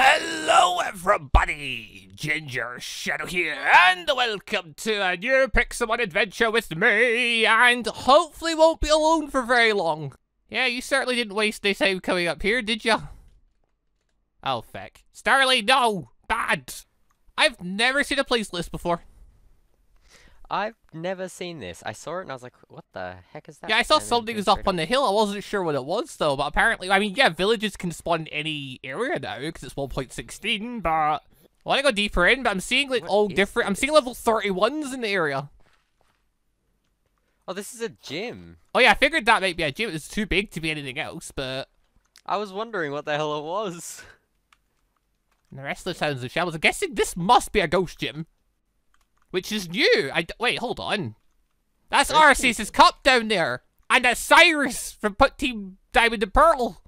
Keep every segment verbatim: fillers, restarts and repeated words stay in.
Hello everybody, Ginger Shadow here, and welcome to a new Pixelmon adventure with me, and hopefully won't be alone for very long. Yeah, you certainly didn't waste any time coming up here, did you? Oh, feck. Starly, no! Bad! I've never seen a place list before. I've never seen this. I saw it and I was like, what the heck is that? Yeah, I saw something was up on the hill. I wasn't sure what it was, though, but apparently, I mean, yeah, villages can spawn any area now, because it's one point sixteen, but I want to go deeper in, but I'm seeing, like, all different... I'm seeing level thirty-ones in the area. Oh, this is a gym. Oh, yeah, I figured that might be a gym. It's too big to be anything else, but... I was wondering what the hell it was. And the rest of the sounds of shambles. I'm guessing this must be a ghost gym. Which is new! I d wait, hold on. That's Arceus' cup down there! And that's Cyrus from Put Team Diamond and Pearl!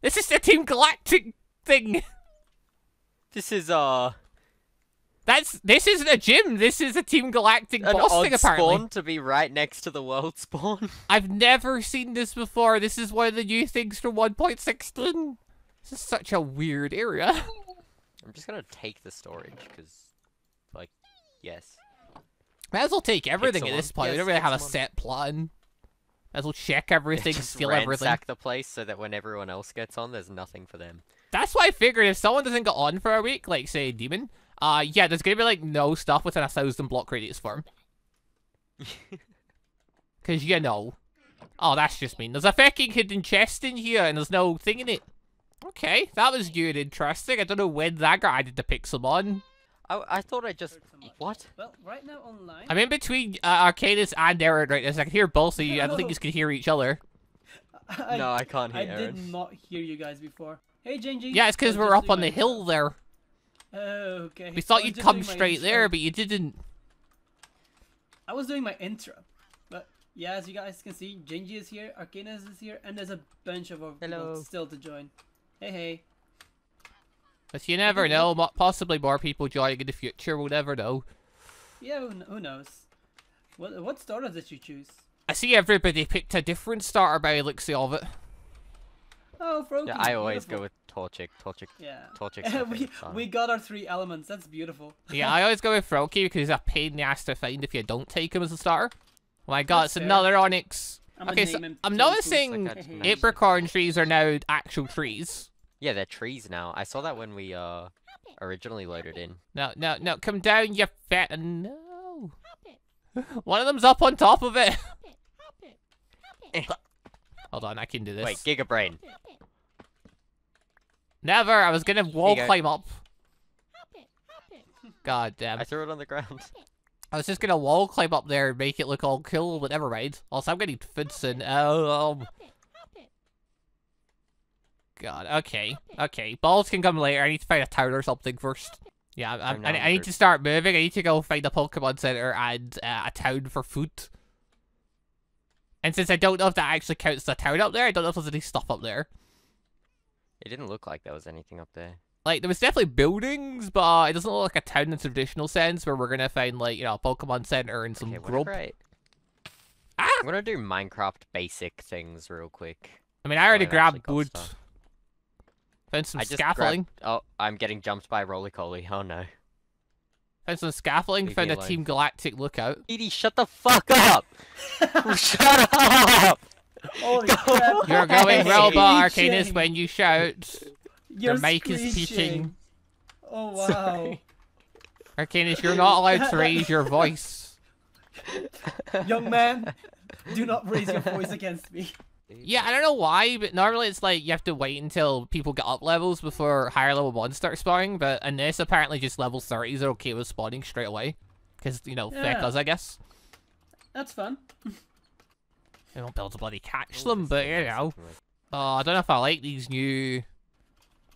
This is the Team Galactic thing! This is, uh... That's- this isn't a gym, this is a Team Galactic boss thing, apparently. An odd spawn to be right next to the world spawn. I've never seen this before, this is one of the new things from one point sixteen. This is such a weird area. I'm just gonna take the storage, because... Yes. Might as well take everything at this point. Yes, we don't really have a set plan. Might as well check everything, just steal everything. Ransack the place so that when everyone else gets on, there's nothing for them. That's why I figured if someone doesn't get on for a week, like say Demon, uh, yeah, there's gonna be like no stuff within a thousand block radius for him. Cause you know. Oh, that's just mean. There's a fucking hidden chest in here and there's no thing in it. Okay, that was new and interesting. I don't know when that got added to Pixelmon. I, I thought I just... What? Well, right now online... I'm in between uh, Arcanus and Aaron right now, so I can hear both of you. I don't think you can hear each other. I, no, I can't hear I Aaron. I did not hear you guys before. Hey, Gingy! Yeah, it's because we're up on the hill there. Oh, okay. We thought you'd come straight there, but you didn't. I was doing my intro. But, yeah, as you guys can see, Gingy is here, Arcanus is here, and there's a bunch of other people still to join. Hey, hey. But you never know, possibly more people joining in the future, we'll never know. Yeah, who knows? What, what starter did you choose? I see everybody picked a different starter by the looks of it. Oh, Froakie. Yeah, I always beautiful. go with Torchic, Torchic, yeah. Torchic. we, we got our three elements, that's beautiful. Yeah, I always go with Froakie because he's a pain in the ass to find if you don't take him as a starter. Oh my god, that's it's fair. Another Onyx. I'm okay, so I'm noticing like apricorn trees are now actual trees. Yeah, they're trees now. I saw that when we uh originally loaded in. No, no, no! Come down, you fat and no. One of them's up on top of it. Hold on, I can do this. Wait, Giga Brain. Never. I was gonna wall go. climb up. God damn! I threw it on the ground. I was just gonna wall climb up there and make it look all cool, but never mind. Also, I'm getting Fidson. Oh. Um... God, okay, okay. Balls can come later. I need to find a town or something first. Yeah, I, I, I need to start moving. I need to go find a Pokémon Center and uh, a town for food. And since I don't know if that actually counts as a town up there, I don't know if there's any stuff up there. It didn't look like there was anything up there. Like, there was definitely buildings, but it doesn't look like a town in the traditional sense where we're going to find, like, you know, a Pokémon Center and some okay, grub. Right. Ah! I'm going to do Minecraft basic things real quick. I mean, I already grabbed wood. Stuff. Found some I just scaffolding. Grabbed, oh, I'm getting jumped by a roly coly. Oh no. Found some scaffolding. Leave found a Team Galactic lookout. Edie, shut the fuck up! Shut up! Holy crap. You're going robot, Arcanus, when you shout. Your mic is peaking. Oh wow. Sorry. Arcanus, you're not allowed to raise your voice. Young man, do not raise your voice against me. Yeah, I don't know why, but normally it's like you have to wait until people get up levels before higher level ones start spawning, but unless apparently just level thirties are okay with spawning straight away. Because, you know, yeah. feckers, I guess. That's fun. They won't be able to bloody catch them, but you know. Oh, I don't know if I like these new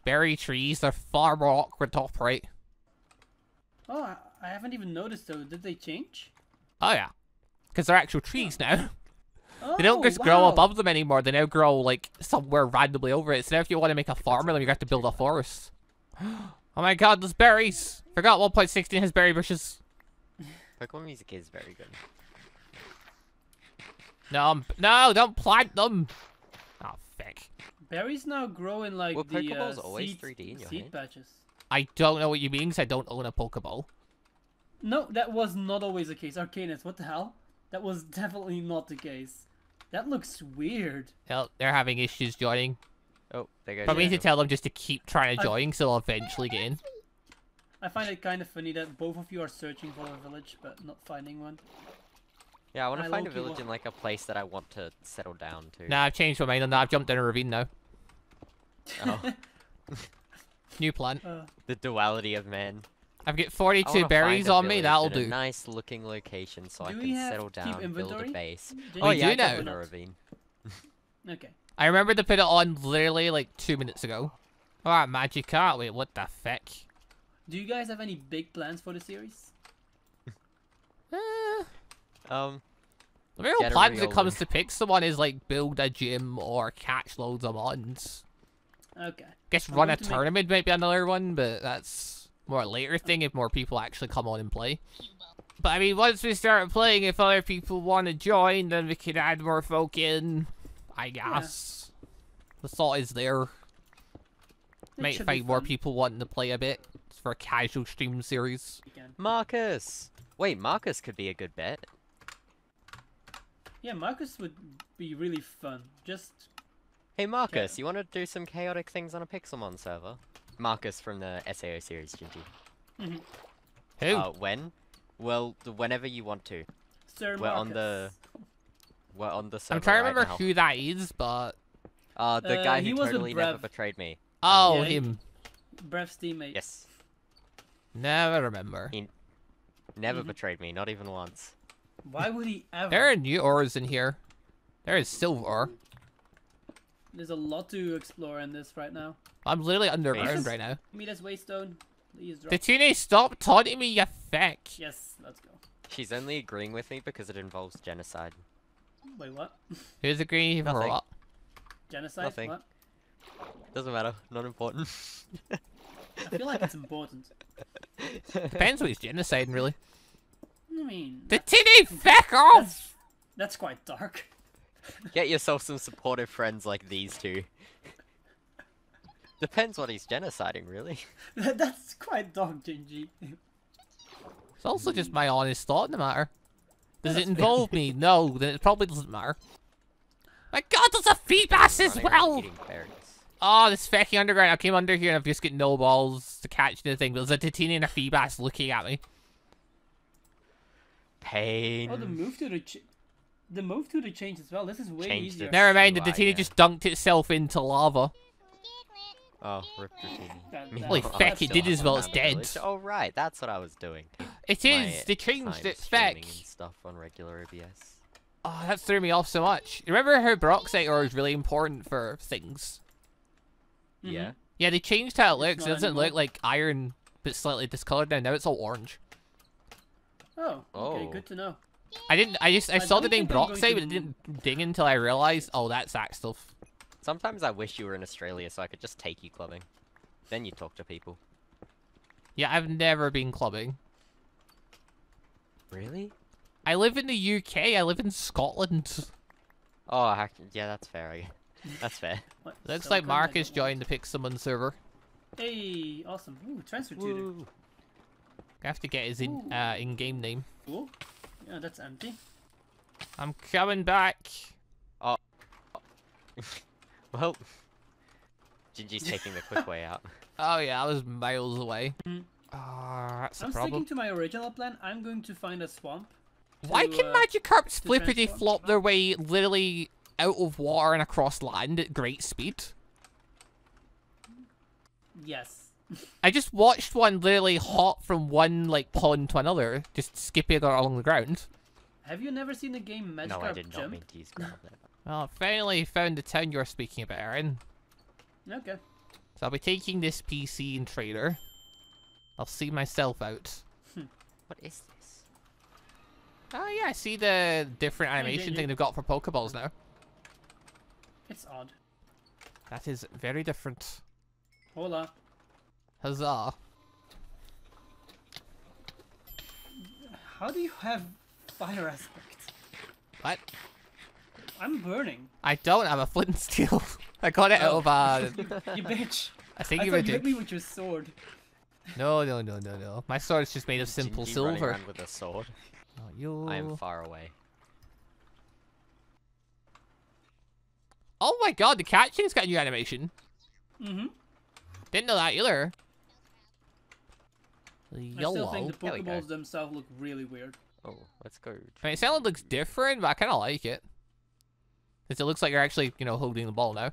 berry trees. They're far more awkward to operate. Oh, I haven't even noticed though. Did they change? Oh, yeah. Because they're actual trees oh. now. Oh, they don't just wow. grow above them anymore, they now grow, like, somewhere randomly over it. So now if you want to make a farm of them, you have to build a forest. Oh my god, those berries! Forgot one point sixteen has berry bushes. Pokemon music is very good. No, no, don't plant them! Oh, feck. Berries now grow in like well, the uh, seed, three D in your seed patches. I don't know what you mean because I don't own a Pokeball. No, that was not always the case. Arcanus, what the hell? That was definitely not the case. That looks weird. Hell, they're having issues joining. Oh, they go. Probably need to tell them just to keep trying to join, I... so they'll eventually get in. I find it kind of funny that both of you are searching for a village, but not finding one. Yeah, I want to find a village in like a place that I want to settle down to. Nah, I've changed my mind on that. I've jumped down a ravine now. Oh. New plan. Uh, the duality of man. I've got forty-two berries on me, that'll do. A nice looking location so I can settle down and build a base. Oh yeah, I know. In a ravine. Okay. I remember to put it on literally like two minutes ago. Alright, Magikarp, wait, what the feck? Do you guys have any big plans for the series? uh, um, the real plan when it comes to Pixelmon is like build a gym or catch loads of mons. Okay. Guess run a tournament might be another one, but that's more a later thing if more people actually come on and play. But I mean, once we start playing, if other people want to join, then we can add more folk in, I guess. Yeah. The thought is there. Might find more people wanting to play a bit. For a casual stream series. Marcus! Wait, Marcus could be a good bet. Yeah, Marcus would be really fun. Just... Hey Marcus, yeah. You want to do some chaotic things on a Pixelmon server? Marcus from the S A O series, Gingy. Mm-hmm. Who? Uh, when? Well, whenever you want to. Sir Marcus. We're on the... We're on the server I'm trying to remember right who that is, but... Uh, the uh, guy who totally never betrayed me. Oh, yeah, him. Brev's teammate. Yes. Never remember. He never mm-hmm. betrayed me, not even once. Why would he ever? There are new auras in here. There is silver. There's a lot to explore in this right now. I'm literally underground right now. Give me this waystone. Detina, stop taunting me, you feck. Yes, let's go. She's only agreeing with me because it involves genocide. Wait, what? Who's agreeing for what? Genocide? Nothing. What? Doesn't matter. Not important. I feel like it's important. Depends what he's genociding, really. I mean... The tinny feck off! That's, that's quite dark. Get yourself some supportive friends like these two. Depends what he's genociding, really. That's quite dark, Gingy. It's also just my honest thought, no matter. Does that's it involve me? No, then it probably doesn't matter. My god, there's a Feebas as well! Oh, this fucking underground. I came under here and I've just got no balls to catch anything. There's a Tatina and a Feebas looking at me. Pain. Oh, the move to the ch the move to the change as well. This is way Changed easier. Never mind, the Tatina just dunked itself into lava. Oh, rip Tatina. Holy feck, it did as well. It's dead. Village. Oh right, that's what I was doing. It is. My they changed it. Feck. Stuff on regular O B S. Oh, that threw me off so much. Remember how peroxide aura is really important for things. Mm-hmm. Yeah. Yeah, they changed how it looks. It doesn't anymore. Look like iron, but slightly discolored now. Now it's all orange. Oh. Okay, oh. Good to know. I didn't. I just. I, I saw the name peroxide, but it didn't ding until I realized. Oh, that's that stuff. Sometimes I wish you were in Australia so I could just take you clubbing. Then you talk to people. Yeah, I've never been clubbing. Really? I live in the U K. I live in Scotland. Oh, I, yeah, that's fair. I guess. That's fair. What? Looks so like Marcus joined the Pixelmon server. Hey, awesome. Ooh, transfer tutor. I have to get his in, uh, in-game name. Cool. Yeah, that's empty. I'm coming back. Oh. Well. Gingy's taking the quick way out. Oh yeah, I was miles away. Mm. Oh, that's I'm a problem. I'm sticking to my original plan. I'm going to find a swamp. Why to, can uh, Magikarp flippity-flop their way literally... out of water and across land at great speed? Yes. I just watched one literally hop from one like pond to another, just skipping along the ground. Have you never seen the game Magikarp Jump? No, I did not mean to use Graveler. Well, finally found the town you were speaking about, Aaron. Okay. So I'll be taking this P C and trader. I'll see myself out. What is this? Oh yeah, I see the different animation thing they've got for Pokeballs now. It's odd. That is very different. Hola. Huzzah. How do you have fire aspect? What? I'm burning. I don't have a flint and steel. I got it oh. out of uh, you bitch. I think I you were hit me with your sword. No, no, no, no, no. My sword is just made of simple Gingy silver. Running with a sword. Not you. I am far away. Oh my god, the catching's got a new animation. Mm-hmm. Didn't know that either. Yellow. I still think the Pokeballs themselves look really weird. Oh, let's go. I mean, it sound looks different, but I kind of like it. Because it looks like you're actually, you know, holding the ball now.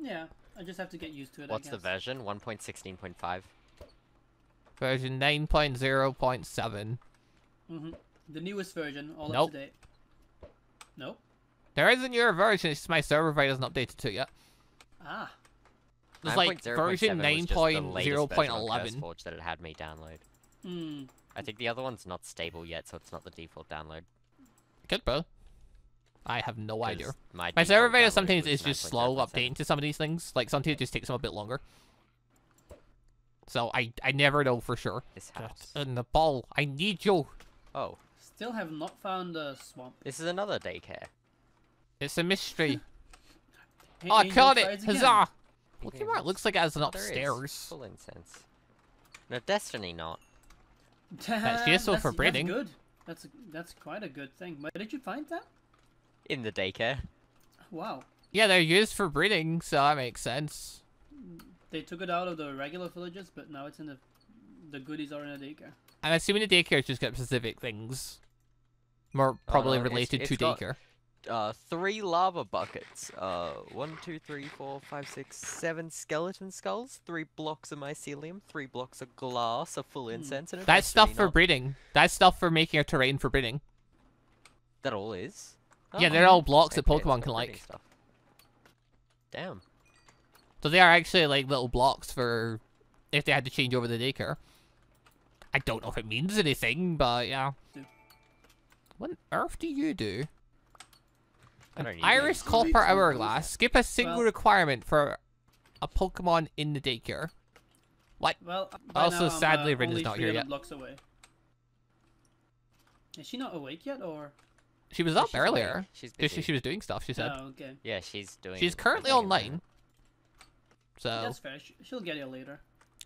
Yeah, I just have to get used to it. What's I guess. the version? one point sixteen point five. Version nine point zero point seven. Mm-hmm. The newest version, all nope. up to date. Nope. There is a newer version, it's just my server provider hasn't updated to it yet. Ah. It's like version nine point zero point eleven. That it had me download. Mm. I think the other one's not stable yet, so it's not the default download. Good, bro. I have no idea. My, my server provider sometimes is just slow updating to some of these things. Like sometimes it just takes them a bit longer. So I I never know for sure. This house. And the ball, I need you. Oh. Still have not found a swamp. This is another daycare. It's a mystery. Hey, oh, I caught it! Huzzah! Look at what it looks like as an upstairs. Full incense. No, definitely not. That's useful for breeding. That's good. That's a, that's quite a good thing. Where did you find that? In the daycare. Wow. Yeah, they're used for breeding, so that makes sense. They took it out of the regular villages, but now it's in the the goodies are in a daycare. I'm assuming the daycare's just got specific things, more probably uh, related it's, it's to got... daycare. Uh, three lava buckets. Uh, one, two, three, four, five, six, seven skeleton skulls. Three blocks of mycelium. Three blocks of glass. A full incense. And that's stuff for breeding. That's stuff for making a terrain for breeding. That all is. Oh, yeah, they're all blocks that Pokemon can like. Stuff. Damn. So they are actually like little blocks for if they had to change over the daycare. I don't know if it means anything, but yeah. What on earth do you do? An Iris call per hourglass. Skip a single well, requirement for a Pokemon in the daycare. What? Well, also, now, sadly, uh, Rin is not here yet. Away. Is she not awake yet, or? She was up she's earlier. She's she, she was doing stuff. She said. Oh, okay. Yeah, she's doing. She's currently online. So. Yeah, that's fair. She'll get here later.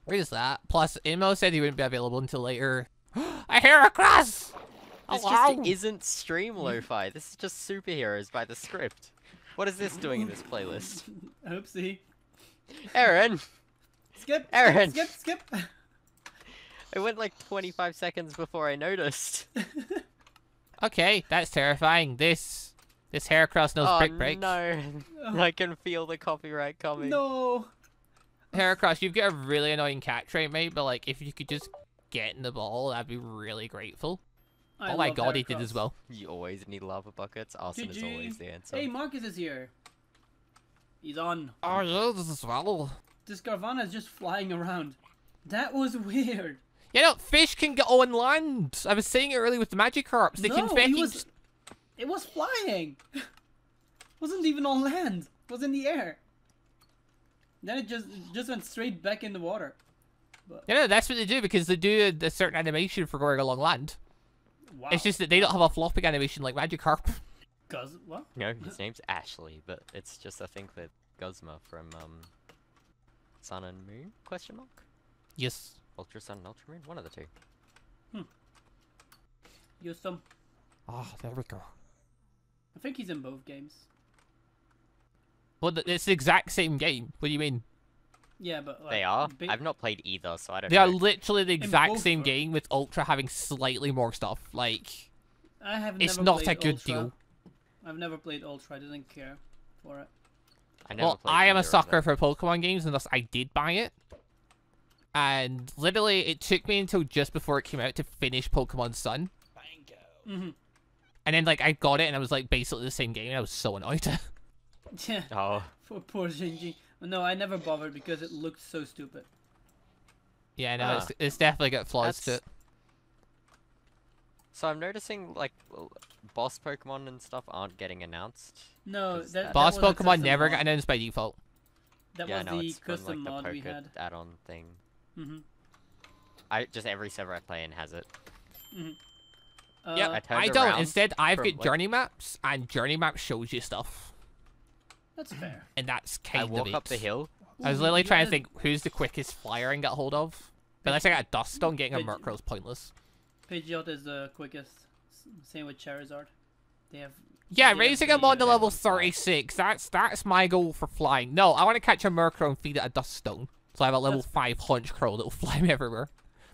What is that? Plus, Imo said he wouldn't be available until later. A Heracross! This just isn't stream lo-fi. This is just superheroes by the script. What is this doing in this playlist? Oopsie. Aaron! Skip! Aaron! Skip, skip! It went like twenty-five seconds before I noticed. Okay, that's terrifying. This... This Heracross knows oh, Brick Break. no. I can feel the copyright coming. No! Heracross, you've got a really annoying catch rate, mate, but like, if you could just get in the ball, I'd be really grateful. I oh my god, Heracross. He did as well. You always need lava buckets. Awesome is always the answer. Hey, Marcus is here. He's on. Oh, yeah, this is well. This Garvana is just flying around. That was weird. Yeah, no, fish can go on land. I was saying it earlier with the Magikarps. They no, can fucking... was... It was flying. It wasn't even on land. It was in the air. Then it just, it just went straight back in the water. But... Yeah, no, that's what they do because they do a certain animation for going along land. Wow. It's just that they don't have a flopping animation like Magikarp. Guz what? No, his name's Ashley, but it's just I think that Guzma from um, Sun and Moon? Question mark. Yes. Ultra Sun and Ultra Moon, one of the two. Hmm. Use them. Ah, there we go. I think he's in both games. Well, it's the exact same game. What do you mean? Yeah, but like, they are. Big... I've not played either, so I don't. They know. They are literally the exact same or... game with Ultra having slightly more stuff. Like, I have it's never not a good Ultra. deal. I've never played Ultra. I didn't care for it. I never well, I am a sucker for Pokemon games, and thus I did buy it. And literally, it took me until just before it came out to finish Pokemon Sun. Bingo. Mm-hmm. And then, like, I got it, and I was like basically the same game, and I was so annoyed. Yeah. Oh. For poor Gingy. No, I never bothered because it looked so stupid. Yeah, no, uh, it's, it's definitely got flaws to it. So I'm noticing, like, boss Pokemon and stuff aren't getting announced. No, that, that boss that Pokemon never mod. got announced by default. That yeah, was no, the it's custom from, like, mod the we had. Add-on thing. Mm-hmm. I just every server I play in has it. Mm-hmm. uh, yeah, I, I don't. Instead, I've got what? Journey Maps, and Journey Maps shows you stuff. That's fair. And that's kind I walk of up it. the hill. I was literally yeah. trying to think who's the quickest flyer I can get hold of. But unless I got a dust on getting Pidge a Murkrow's pointless. Pidgeot is the quickest. Same with Charizard. They have. Yeah, they raising have him on to level thirty-six. That's that's my goal for flying. No, I want to catch a Murkrow and feed it a dust stone. So I have a level that's... five Honchkrow that'll fly me everywhere.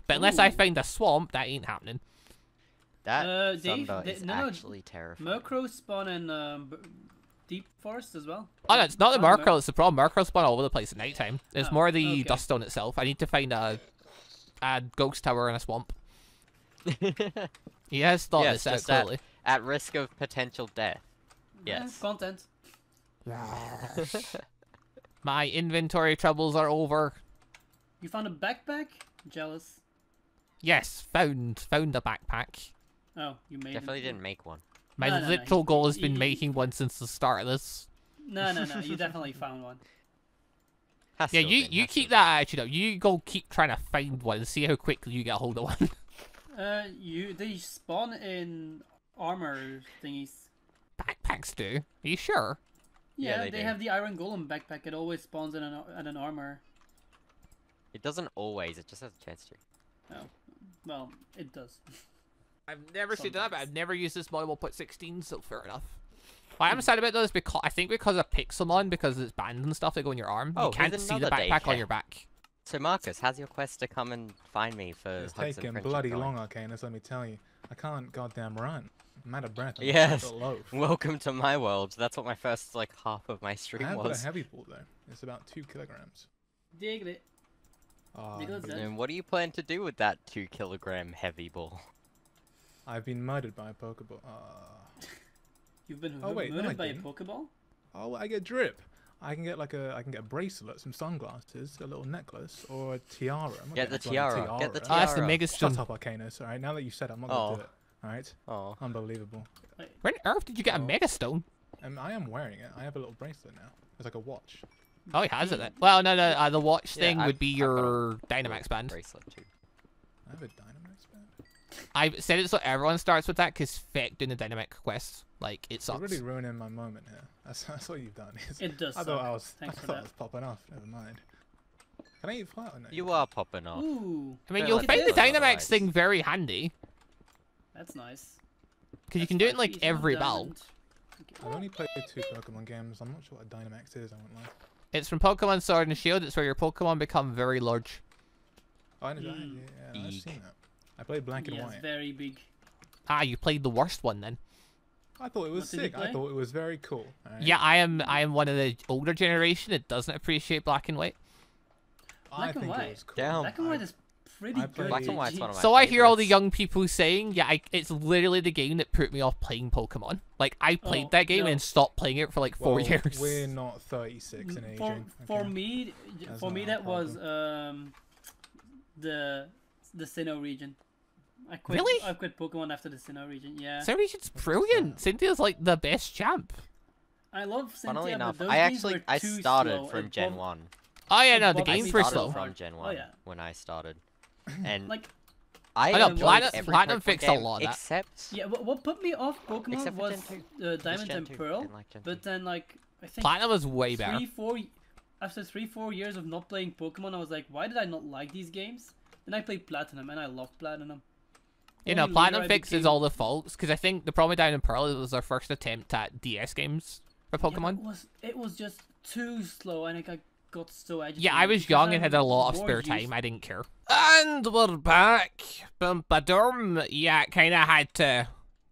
But unless Ooh. I find a swamp, that ain't happening. That uh, Dave, they, is no, actually terrifying. Murkrow spawn in um, deep forest as well. Oh no, it's not the Murkrow, it's the problem. Murkrow spawn all over the place at night time. It's oh, more the okay. dust stone itself. I need to find a, a ghost tower in a swamp. He has thought yes, this out at, at risk of potential death. Yes. Yeah, content. My inventory troubles are over. You found a backpack? Jealous. Yes, found found a backpack. Oh, you made Definitely didn't make one. My no, no, literal no, goal has been you, making one since the start of this. No, no, no. You definitely found one. Has yeah, you, been, you keep been. that attitude up. You go keep trying to find one and see how quickly you get hold of one. Uh, you they spawn in armor thingies. Backpacks do? Are you sure? Yeah, yeah they, they have the Iron Golem backpack. It always spawns in an, in an armor. It doesn't always. It just has a chance to. Oh. Well, it does. I've never Sometimes. seen that, but I've never used this model one point sixteen, so fair enough. What I'm mm. sad about though is because I think because of Pixelmon, because it's bands and stuff that go on your arm, oh, you can't see the backpack on your back. So Marcus, how's your quest to come and find me for? It's taking bloody long, Arcanus. Let me tell you, I can't goddamn run. I'm out of breath. I'm yes. Out of loaf. Welcome to my world. That's what my first like half of my stream I have was. I've got a heavy ball though. It's about two kilograms. Dig it. Oh, and what do you plan to do with that two kilogram heavy ball? I've been murdered by a Pokeball. Uh... You've been oh, wait, murdered no, by a Pokeball? Oh, I get drip. I can get like a, I can get a bracelet, some sunglasses, a little necklace, or a tiara. Get the tiara. tiara. Get the tiara. Oh, that's the mega Shut up, Arcanus. All right, now that you said, it, I'm not oh. gonna do it. All right. Oh, unbelievable. Where on earth did you get oh. a mega stone? Um, I am wearing it. I have a little bracelet now. It's like a watch. Oh, he has it. Then. Well, no, no, uh, the watch yeah, thing I've, would be your Dynamax band. Bracelet too. I have a Dynamax band. I said it so everyone starts with that because Feck doing the dynamic quest, like it sucks. You're really ruining my moment here. That's, that's what you've done. It's, it does. I thought suck. I was. Thanks I thought I was popping off. Never mind. Can I eat flour? No, you are popping off. Ooh. I mean, no, you'll find the Dynamax thing very handy. That's nice. Because you can do it in like every battle. Okay. I've only played two Pokemon games. I'm not sure what a Dynamax is. I won't lie. It's from Pokemon Sword and Shield. It's where your Pokemon become very large. Oh, I know that. Mm. Yeah, I've seen that. I played Black and yeah, White. It's very big. Ah, you played the worst one then. I thought it was what sick. I thought it was very cool. Right. Yeah, I am. I am one of the older generation that doesn't appreciate Black and White. Black I and White. It was cool. Damn. Black and White is pretty good. Black and White's one of my So favorites. I hear all the young people saying, "Yeah, I, it's literally the game that put me off playing Pokemon." Like I played oh, that game no. and stopped playing it for like four well, years. We're not thirty-six in age. For, okay. for me, That's for me that was um, the. The Sinnoh region. I quit, really? I quit Pokemon after the Sinnoh region, yeah. Sinnoh region's brilliant. Cynthia's like the best champ. I love Cynthia, Funnily enough, but those I actually I started from Gen one. Oh yeah, no, the games were slow. I started from Gen one oh, yeah. when I started. And like, I, I know, Platinum, Platinum fixed a lot of that. Except... Yeah, what, what put me off Pokemon was uh, Diamond and Pearl, and like but then like, I think... Platinum was way better. Three, four, after three, four years of not playing Pokemon, I was like, why did I not like these games? And I played Platinum, and I love Platinum. You know, Platinum fixes all the faults, because I think the problem with Diamond and Pearl is it was their first attempt at D S games for Pokemon. Yeah, it, was, it was just too slow, and I got so agitated. Yeah, I was young and had a lot of spare time. I didn't care. And we're back. Bum ba dum. Yeah, kind of had to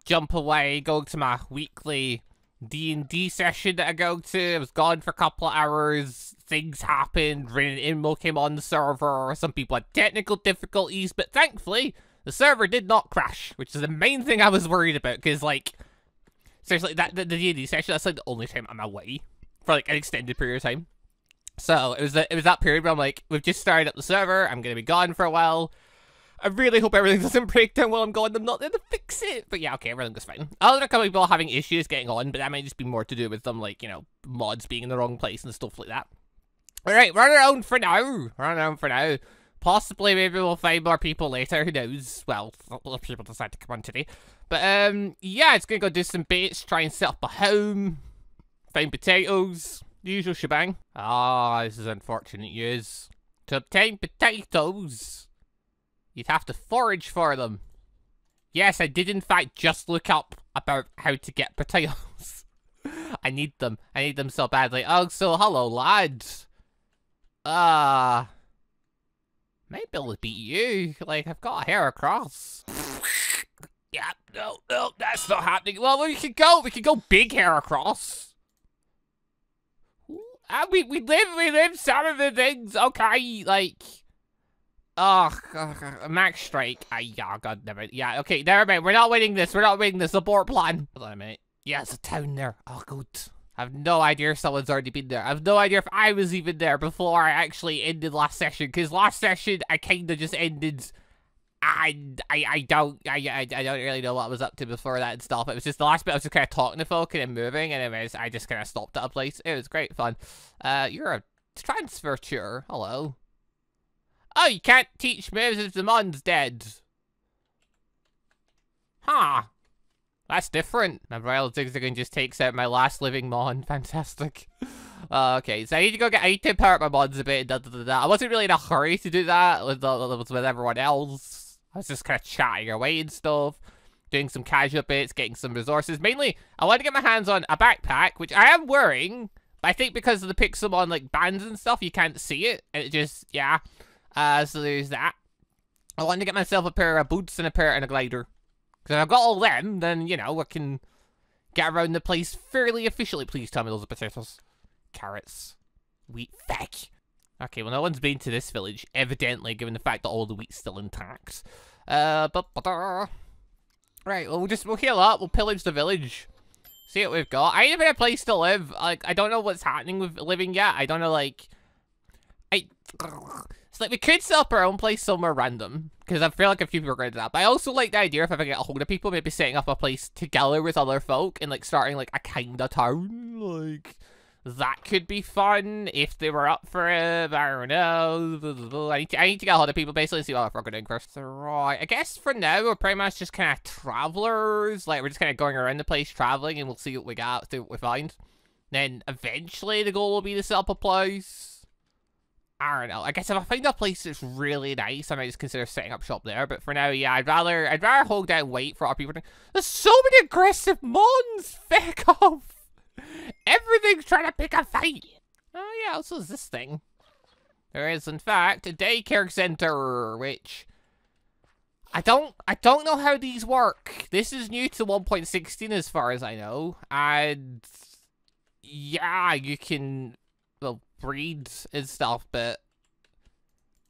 jump away, go to my weekly D and D session that I go to. I was gone for a couple of hours. Things happened. Rin and Inmo came on the server. Some people had technical difficulties, but thankfully the server did not crash, which is the main thing I was worried about. Because like, seriously, that the D and D session, that's like the only time I'm away for like an extended period of time. So it was that it was that period where I'm like, we've just started up the server. I'm gonna be gone for a while. I really hope everything doesn't break down while I'm gone. I'm not there to fix it. But yeah, okay, everything goes fine. Other couple of people are having issues getting on, but that might just be more to do with them, like, you know, mods being in the wrong place and stuff like that. Alright, we're on our own for now. We're on our own for now. Possibly, maybe we'll find more people later. Who knows? Well, if people decide to come on today. But, um, yeah, it's gonna go do some baits, try and set up a home, find potatoes, The usual shebang. Ah, this is unfortunate news. To obtain potatoes, you'd have to forage for them. Yes, I did in fact just look up about how to get potatoes. I need them. I need them so badly. Oh, so hello, lads. Ah, uh, maybe it'll be you. Like, I've got a Heracross. Yeah, no, no, that's not happening. Well, we can go. We can go big Heracross. And we we live we live some of the things. Okay, like. Oh, uh, Max Strike. I uh, oh, God, never. Yeah, okay, never mind. We're not winning this. We're not winning this. Abort plan. Hold on a minute. Yeah, it's a town there. Oh, good. I have no idea if someone's already been there. I have no idea if I was even there before I actually ended last session. Because last session, I kind of just ended. And I, I don't I, I don't really know what I was up to before that and stuff. It was just the last bit I was just kind of talking to folk and then moving. And anyways, I just kind of stopped at a place. It was great fun. Uh, you're a transfer tutor. Hello. Oh, you can't teach moves if the mon's dead. Huh. That's different. My Royal Zigzagoon just takes out my last living mon. Fantastic. Uh, okay, so I need to go get. I need to power up my mons a bit. Da, da, da, da. I wasn't really in a hurry to do that with, with, with everyone else. I was just kind of chatting away and stuff, doing some casual bits, getting some resources. Mainly, I wanted to get my hands on a backpack, which I am wearing, but I think because of the Pixelmon like bands and stuff, you can't see it. And it just, yeah. Uh, so there's that. I wanted to get myself a pair of boots and a pair and a glider. Because if I've got all them, then, you know, I can get around the place fairly efficiently. Please tell me those are potatoes. Carrots. Wheat. Feck. Okay, well, no one's been to this village, evidently, given the fact that all the wheat's still intact. Uh, but, but, uh, right, well, we'll just, we'll heal up. We'll pillage the village. See what we've got. I ain't even a place to live. Like, I don't know what's happening with living yet. I don't know, like... I... It's like, we could set up our own place somewhere random, because I feel like a few people are going to do that. But I also like the idea, if I ever get a hold of people, maybe setting up a place together with other folk, and, like, starting, like, a kind of town, like... That could be fun, if they were up for it, I don't know. I need to, I need to get a hold of people, basically, and see what we're going to do first. Right, I guess for now, we're pretty much just kind of travelers. Like, we're just kind of going around the place, traveling, and we'll see what we got, see what we find. Then, eventually, the goal will be to set up a place. I don't know. I guess if I find a place that's really nice, I might just consider setting up shop there. But for now, yeah, I'd rather I'd rather hold out and wait for other people to... There's so many aggressive mons! Feck off! Everything's trying to pick a fight! Oh yeah, also there's this thing. There is, in fact, a daycare center, which... I don't I don't know how these work. This is new to one point sixteen as far as I know. And... Yeah, you can... Well... breeds and stuff, but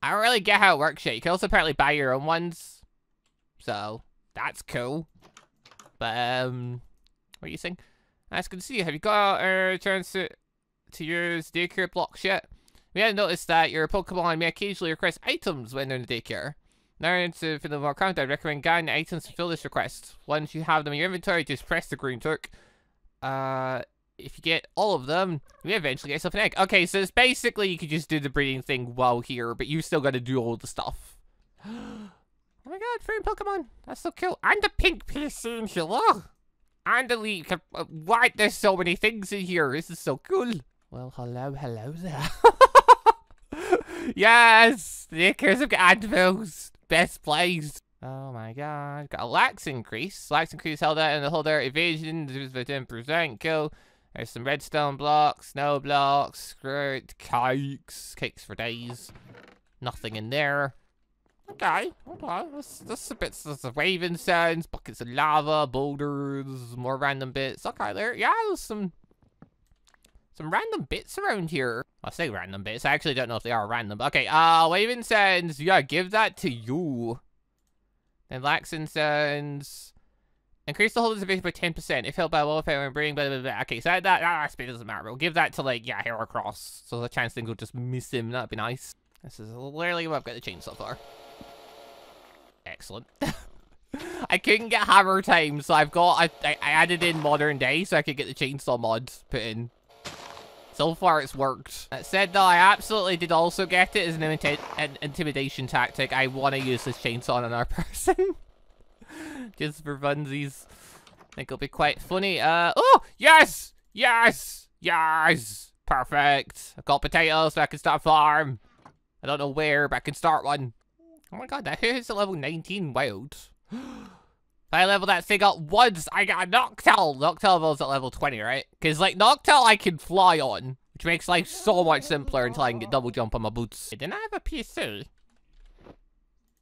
I don't really get how it works yet. You can also apparently buy your own ones, so that's cool. But um, what are you saying? That's good to see you. Have you got a chance to, to use daycare blocks yet? We had noticed that your Pokemon may occasionally request items when they're in the daycare. Now to fill them more content, I recommend getting items to fill this request. Once you have them in your inventory, just press the green tick. Uh. If you get all of them, you eventually get yourself an egg. Okay, so it's basically you could just do the breeding thing while here, but you still got to do all the stuff. Oh my god, free Pokemon. That's so cool. And a pink P C in here. And a leaf. Why? There's so many things in here. This is so cool. Well, hello, hello there. Yes! The acres of Advils. Best place. Oh my god. Got a lax increase. Lax increase held out in the holder. Evasion is by ten percent. Cool. There's some redstone blocks, snow blocks, screwed cakes, cakes for days. Nothing in there. Okay, okay, that's, that's a bit, that's a waving sounds, buckets of lava, boulders, more random bits. Okay, there, yeah, there's some, some random bits around here. I say random bits, I actually don't know if they are random. Okay, uh, waving sounds, yeah, give that to you. Then laxing sounds. Increase the holder's evasion by ten percent. If held by a wildfire and breeding, blah, blah, blah. Okay, so that, that aspect doesn't matter. We'll give that to, like, yeah, Heracross. So the chance things will just miss him. That'd be nice. This is literally what I've got to change so far. Excellent. I couldn't get hammer time, so I've got... I, I, I added in modern day so I could get the chainsaw mod put in. So far, it's worked. That said, though, I absolutely did also get it as an, inti an intimidation tactic. I want to use this chainsaw on another person. Just for funsies. I think it'll be quite funny. Uh, oh! Yes! Yes! Yes! Perfect. I've got potatoes, so I can start a farm. I don't know where, but I can start one. Oh my god, now here's a level nineteen wild. I leveled that thing up once. I got a Noctowl. Noctowl is at level twenty, right? Because, like, Noctowl I can fly on, which makes life so much simpler until I can get double jump on my boots. Didn't I have a P C?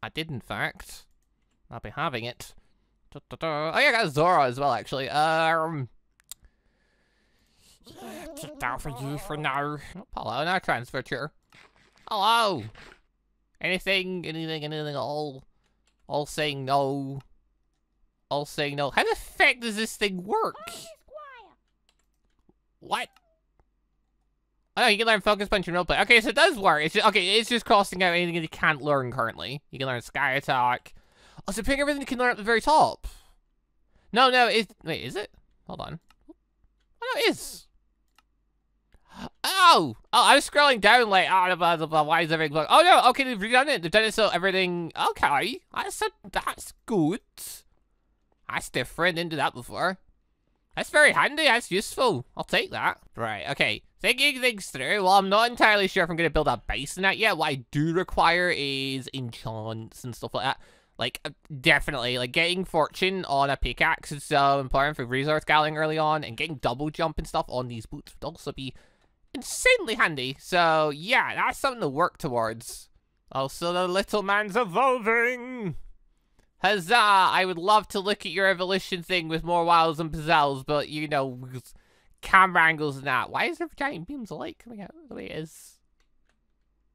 I did, in fact. I'll be having it. Da, da, da. Oh, yeah, I got Zora as well, actually. Um. Just out for you for now. Oh, hello, now transfer chair. Hello! Anything, anything, anything, all. All saying no. All saying no. How the fuck does this thing work? What? Oh, no, you can learn Focus Punch and Roleplay. Okay, so it does work. It's just, okay, it's just crossing out anything that you can't learn currently. You can learn Sky Attack. Oh, so picking everything you can learn at the very top. No, no, it's... Wait, is it? Hold on. Oh, no, it is. Oh! Oh, I was scrolling down like, oh, blah, blah, blah, why is everything... Blocked? Oh, no, okay, they've redone it. They've done it so everything... Okay, that's, a, that's good. That's different. Didn't do that before. That's very handy. That's useful. I'll take that. Right, okay. Thinking things through, well, I'm not entirely sure if I'm going to build a base in that yet. What I do require is enchants and stuff like that. Like, uh, definitely. Like, getting fortune on a pickaxe is so important for resource gathering early on. And getting double jump and stuff on these boots would also be insanely handy. So, yeah, that's something to work towards. Also, the little man's evolving. Huzzah! I would love to look at your evolution thing with more wows and pizzazz, but, you know, camera angles and that. Why is there giant beams of light coming out the way it is?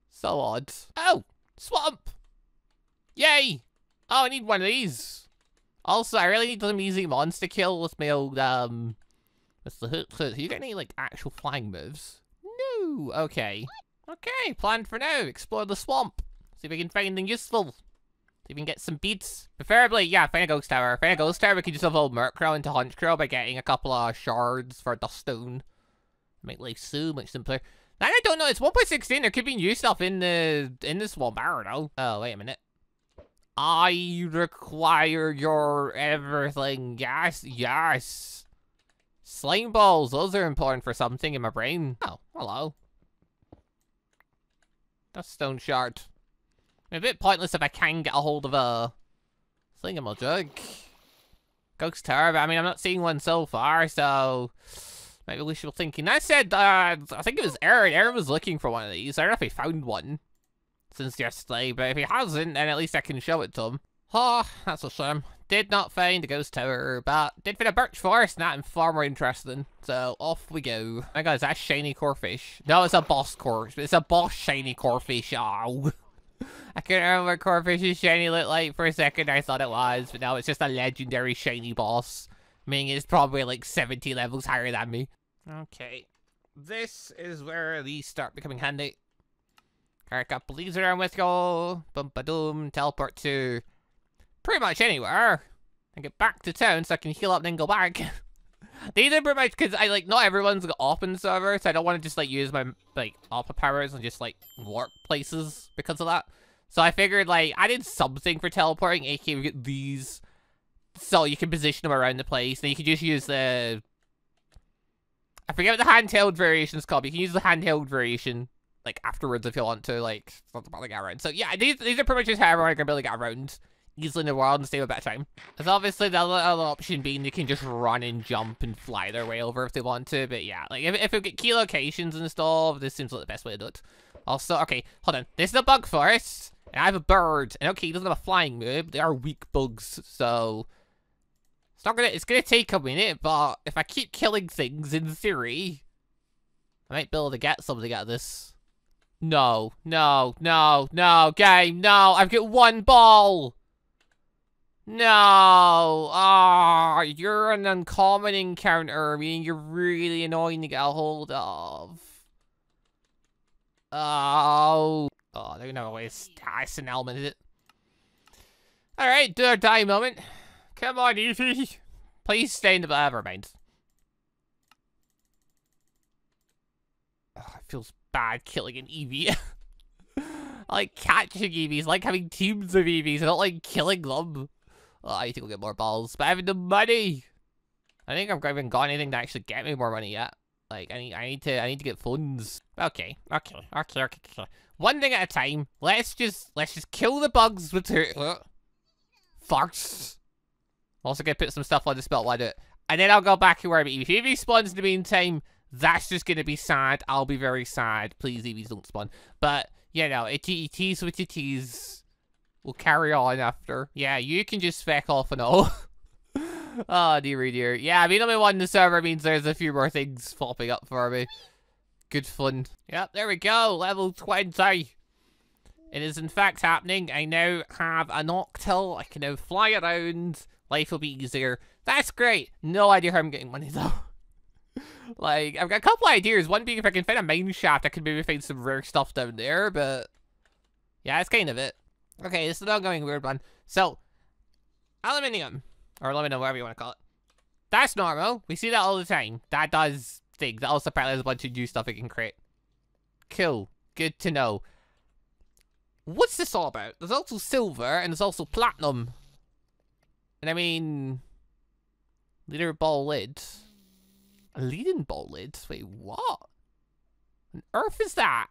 So odd. Oh! Swamp! Yay! Oh, I need one of these. Also, I really need some easy monster kill with my old, um... with the hook. So you got any, like, actual flying moves? No! Okay. Okay, plan for now. Explore the swamp. See if we can find anything useful. See if we can get some beads. Preferably, yeah, find a ghost tower. Find a ghost tower, we can just evolve Murkrow into Honchkrow by getting a couple of shards for a dust stone. Make life so much simpler. And I don't know, it's one point sixteen, there could be new stuff in the, in the swamp, I don't know. Oh, wait a minute. I require your everything. Yes, yes. Slime balls, those are important for something in my brain. Oh, hello. Dust stone shard. A bit pointless if I can get a hold of a thingamajig. Ghost tower, but I mean, I'm not seeing one so far, so maybe we should be thinking. I said, uh, I think it was Aaron. Aaron was looking for one of these. I don't know if he found one since yesterday, but if he hasn't, then at least I can show it to him. Oh, that's a shame. Did not find a ghost tower, but did find a birch forest, and that's far more interesting. So, off we go. Oh my god, is that shiny Corfish? No, it's a boss Corfish. It's a boss shiny Corfish. Oh. I can't remember what Corfish's shiny looked like for a second. I thought it was, but now it's just a legendary shiny boss. Meaning it's probably like seventy levels higher than me. Okay. This is where these start becoming handy. Alright, got police around with y'all. Bum ba doom. Teleport to pretty much anywhere. And get back to town so I can heal up and then go back. These are pretty much because I like not everyone's got open server, so I don't want to just like use my like alpha powers and just like warp places because of that. So I figured like I did something for teleporting, aka we get these, so you can position them around the place. Then you can just use the, I forget what the handheld variation is called. But you can use the handheld variation like afterwards if you want to like something about the get around. So yeah, these these are pretty much just how everyone can really get around easily in the world and save a better time. There's obviously the other option being they can just run and jump and fly their way over if they want to, but yeah, like if, if we get key locations and stuff, this seems like the best way to do it. Also, okay, hold on. This is a bug forest, and I have a bird, and okay, he doesn't have a flying move, but they are weak bugs, so it's not gonna, it's gonna take a minute, but if I keep killing things, in theory, I might be able to get something out of this. No, no, no, no, game, no, I've got one ball! No! Ah, oh, you're an uncommon encounter, meaning you're really annoying to get a hold of. Oh. Oh, they're gonna waste. That's an element, is it? Alright, do or die moment. Come on, Eevee. Please stay in the bag, never mind. Oh, it feels bad killing an Eevee. I like catching Eevees, I like having teams of Eevees, I don't like killing them. Oh, I think we'll get more balls, but I haven't the money. I think I've even got anything to actually get me more money yet. Like, I need, I need to, I need to get funds. Okay, okay, okay, okay, okay. One thing at a time. Let's just, let's just kill the bugs with her uh, farts. I'm also gonna put some stuff on the spotlight, and then I'll go back to where Eevee. If Eevee spawns in the meantime, that's just gonna be sad. I'll be very sad. Please, Eevees don't spawn. But you know, it tease with your tease. We'll carry on after. Yeah, you can just feck off and all. Oh, dearie dear. Yeah, being only one in the server means there's a few more things popping up for me. Good fun. Yep, there we go. Level twenty. It is in fact happening. I now have an Noctil. I can now fly around. Life will be easier. That's great. No idea how I'm getting money though. Like, I've got a couple ideas. One being if I can find a mine shaft, I could maybe find some rare stuff down there, but... yeah, that's kind of it. Okay, this is an ongoing weird one. So, aluminium. Or aluminum, whatever you want to call it. That's normal. We see that all the time. That does things. That also apparently has a bunch of new stuff it can create. Cool. Good to know. What's this all about? There's also silver, and there's also platinum. And I mean... leader ball lid. A leading ball lid? Wait, what? What on earth is that?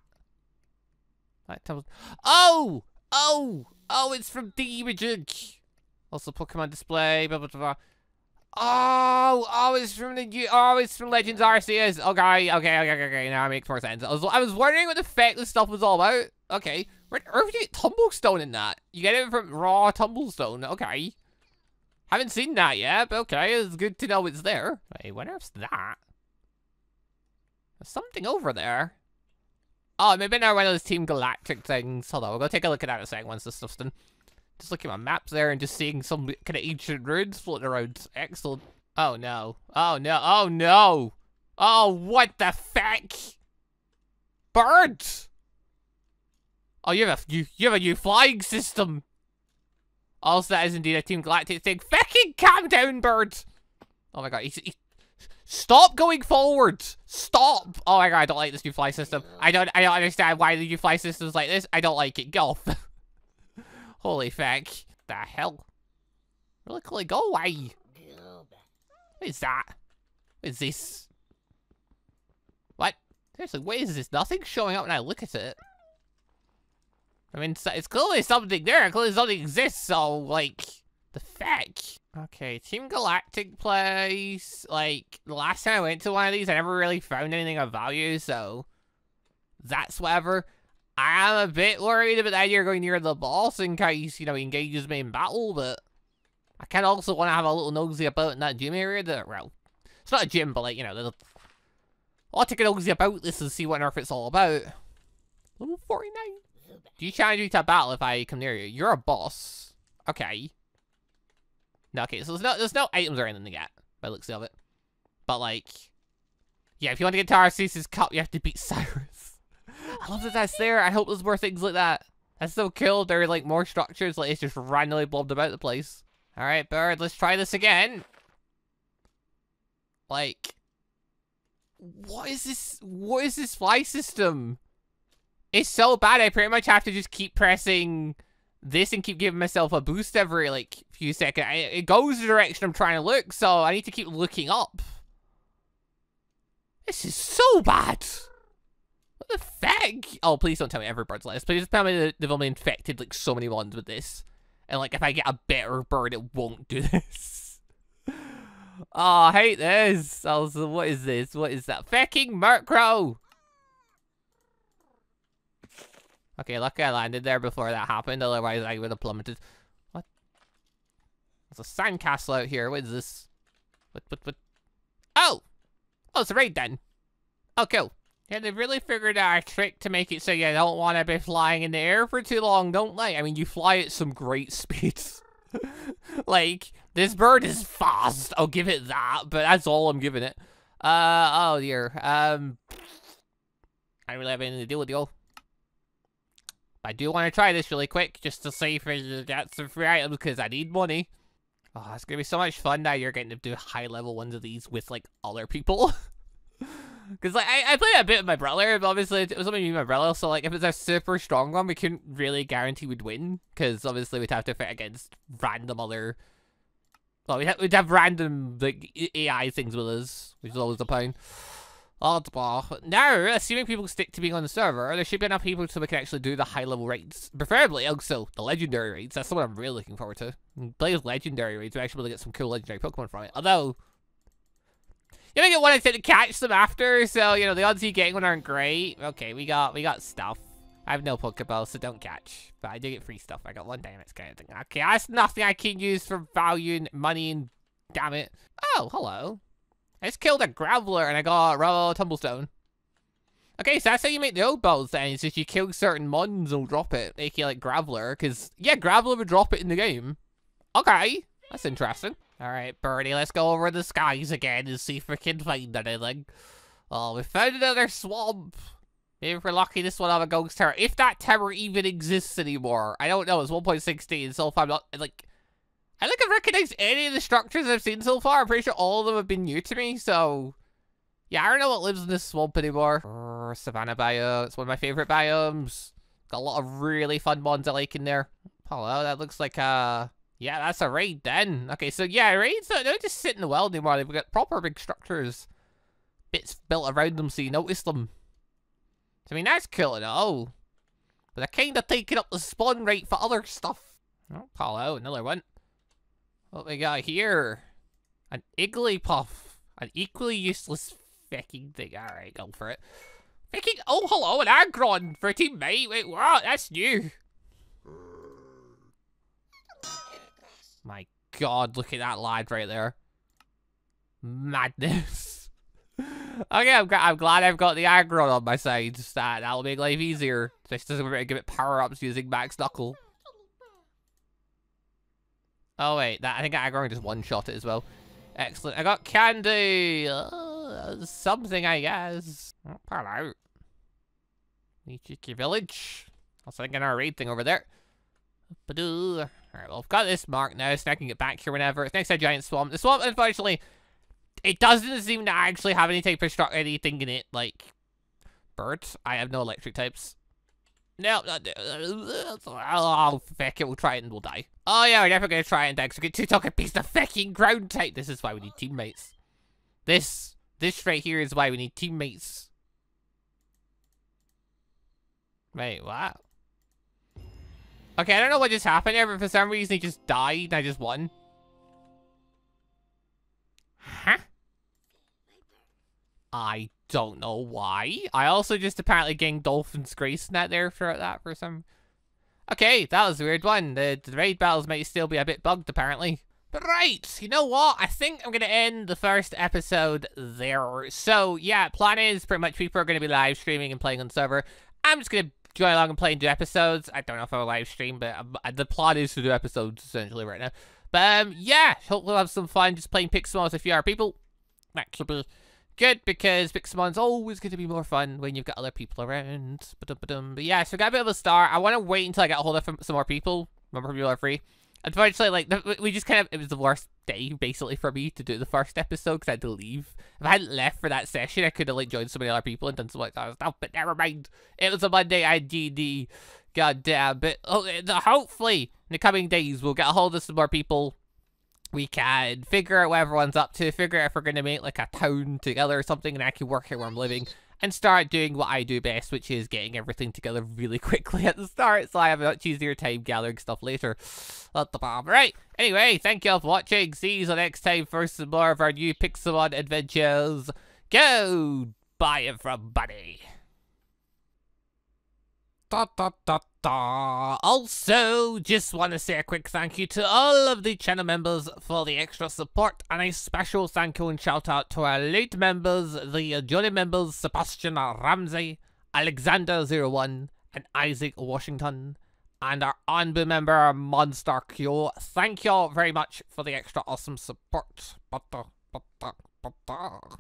That tumbles... oh! Oh! Oh, it's from Dimagic! Also, Pokemon display, blah, blah, blah. Oh, oh, it's from the, oh, it's from Legends Arceus. Okay, okay, okay, okay, now it makes more sense. I was, I was wondering what the fuck this stuff was all about. Okay, where on earth do you get Tumblestone in that? You get it from raw Tumblestone, okay. Haven't seen that yet, but okay, it's good to know it's there. Wait, what else is that? There's something over there. Oh, maybe another one of those Team Galactic things. Hold on, we'll go take a look at that in a second once this stuff's done. Just looking at my maps there and just seeing some kind of ancient ruins floating around. Excellent. Oh no. Oh no. Oh no. Oh, what the fuck? Birds. Oh, you have a you, you have a new flying system. Also, that is indeed a Team Galactic thing. Fucking calm down, bird. Oh my god. He's, he, stop going forward. Stop. Oh my god. I don't like this new fly system. I don't. I don't understand why the new fly system is like this. I don't like it. Go. Holy fuck. The hell? Really cool. Go away. What is that? What is this? What? Seriously, what is this? Nothing's showing up when I look at it. I mean, it's clearly something there. Clearly something exists, so, like, the fuck? Okay, Team Galactic place. Like, the last time I went to one of these, I never really found anything of value, so... that's whatever. I am a bit worried about the idea of going near the boss in case, you know, he engages me in battle, but I can also want to have a little nosy about in that gym area that, well, it's not a gym, but like, you know, little... I'll take a nosy about this and see what on earth it's all about. Level forty-nine. Do you challenge me to battle if I come near you? You're a boss. Okay. No, okay, so there's no, there's no items or anything to get, by the looks of it. But like, yeah, if you want to get to Arceus's cup, you have to beat Cyrus. I love that that's there. I hope there's more things like that. That's so cool. There are like more structures. Like it's just randomly blobbed about the place. All right, bird. Let's try this again. Like, what is this? What is this fly system? It's so bad. I pretty much have to just keep pressing this and keep giving myself a boost every like few seconds. I, it goes the direction I'm trying to look, so I need to keep looking up. This is so bad. The fuck? Oh, please don't tell me every bird's like this. Please just tell me that they've only infected like so many ones with this. And like if I get a better bird, it won't do this. Oh, I hate this. Also, what is this? What is that? Fucking Murkrow! Okay, luckily I landed there before that happened, otherwise I would have plummeted. What? There's a sandcastle out here. What is this? What, what, what? Oh! Oh, it's a raid then. Oh, cool. Yeah, they've really figured out a trick to make it so you don't want to be flying in the air for too long, don't they? I mean, you fly at some great speeds. Like, this bird is fast. I'll give it that, but that's all I'm giving it. Uh, oh dear. Um, I don't really have anything to do with y'all. I do want to try this really quick, just to see if I get some free items, because I need money. Oh, it's going to be so much fun now you're getting to do high-level ones of these with, like, other people. Because, like, I, I played a bit with my brother, but obviously it was only me and my brother, so, like, if it's a super strong one, we couldn't really guarantee we'd win, because obviously we'd have to fight against random other... well, we'd have, we'd have random, like, A I things with us, which is always a pain. Oddball. No, assuming people stick to being on the server, there should be enough people so we can actually do the high-level raids. Preferably, also, the legendary raids. That's the one I'm really looking forward to. Play with legendary raids, we actually get some cool legendary Pokemon from it. Although, you don't get one attempt to catch them after, so, you know, the odds you getting one aren't great. Okay, we got we got stuff. I have no Pokeball, so don't catch. But I do get free stuff. I got one Dynamax kind of thing. Okay, that's nothing I can use for value and money and damn it. Oh, hello. I just killed a Graveler and I got a raw Tumblestone. Okay, so that's how you make the old balls then. It's just you kill certain mons and will drop it. A K A like Graveler, because, yeah, Graveler would drop it in the game. Okay, that's interesting. Alright, Birdie, let's go over the skies again and see if we can find anything. Oh, we found another swamp. Maybe if we're lucky, this one will have a ghost tower. If that tower even exists anymore. I don't know. It's one point sixteen, so if I'm not, like, I don't think I've recognized any of the structures I've seen so far. I'm pretty sure all of them have been new to me, so yeah, I don't know what lives in this swamp anymore. Urgh, Savannah biome. It's one of my favorite biomes. Got a lot of really fun mons I like in there. Hello, that looks like a... yeah, that's a raid then. Okay, so yeah, raids don't, don't just sit in the well anymore. They've got proper big structures. Bits built around them so you notice them. I mean, that's cool and all, but they're kind of taking up the spawn rate for other stuff. Oh, hello, another one. What we got here? An Igglypuff. An equally useless fucking thing. Alright, go for it. Fucking, oh, hello, an Aggron for a teammate. Wait, what? That's new. My god, look at that lad right there. Madness. Okay, I'm, I'm glad I've got the Aggron on my side. That, that'll make life easier. Especially since we're going to give it power-ups using Max Knuckle. Oh wait, that I think Aggron just one-shot it as well. Excellent. I got candy! Uh, something, I guess. Oh, hello. Nichiki Village. Also, I think I know a raid thing over there. Alright, well, I've got this mark now, so I can get back here whenever. It's next to a giant swamp. The swamp, unfortunately, it doesn't seem to actually have any type of structure, anything in it. Like, birds? I have no electric types. No, not do. Oh, feck it, we'll try it and we'll die. Oh yeah, we're never gonna try it and die because we get two talking pieces of fucking ground type. This is why we need teammates. This, this right here is why we need teammates. Wait, what? Okay, I don't know what just happened here, but for some reason he just died and I just won. Huh? I don't know why. I also just apparently gained Dolphin's Grace net there for that for some... Okay, that was a weird one. The, the raid battles might still be a bit bugged apparently. But right, you know what? I think I'm going to end the first episode there. So yeah, plan is pretty much people are going to be live streaming and playing on server. I'm just going to join along and play and do episodes. I don't know if I'll live stream, but I'm, the plan is to do episodes essentially right now. But um, yeah, hopefully we'll have some fun just playing Pixelmon with V R people. That should be good, because Pixelmon's always going to be more fun when you've got other people around. Ba-dum-ba-dum. But yeah, so we got a bit of a start. I want to wait until I get a hold of some more people. Remember, people are free. Unfortunately, like, we just kind of, it was the worst day, basically, for me to do the first episode, because I had to leave. If I hadn't left for that session, I could have, like, joined so many other people and done some like that stuff, but never mind. It was a Monday, I D D. God damn. But oh, hopefully, in the coming days, we'll get a hold of some more people. We can figure out what everyone's up to, figure out if we're going to make like a town together or something, and I can work out where I'm living and start doing what I do best, which is getting everything together really quickly at the start, so I have a much easier time gathering stuff later. At the bomb. Right, anyway, thank you all for watching. See you next time for some more of our new Pixelmon adventures. Go! Bye everybody! Da, da, da, da. Also, just want to say a quick thank you to all of the channel members for the extra support, and a special thank you and shout out to our late members, the Johnny members, Sebastian Ramsey, Alexander zero one, and Isaac Washington, and our Anbu member, Monster Q. Thank you all very much for the extra awesome support. Ba, da, ba, da, ba, da.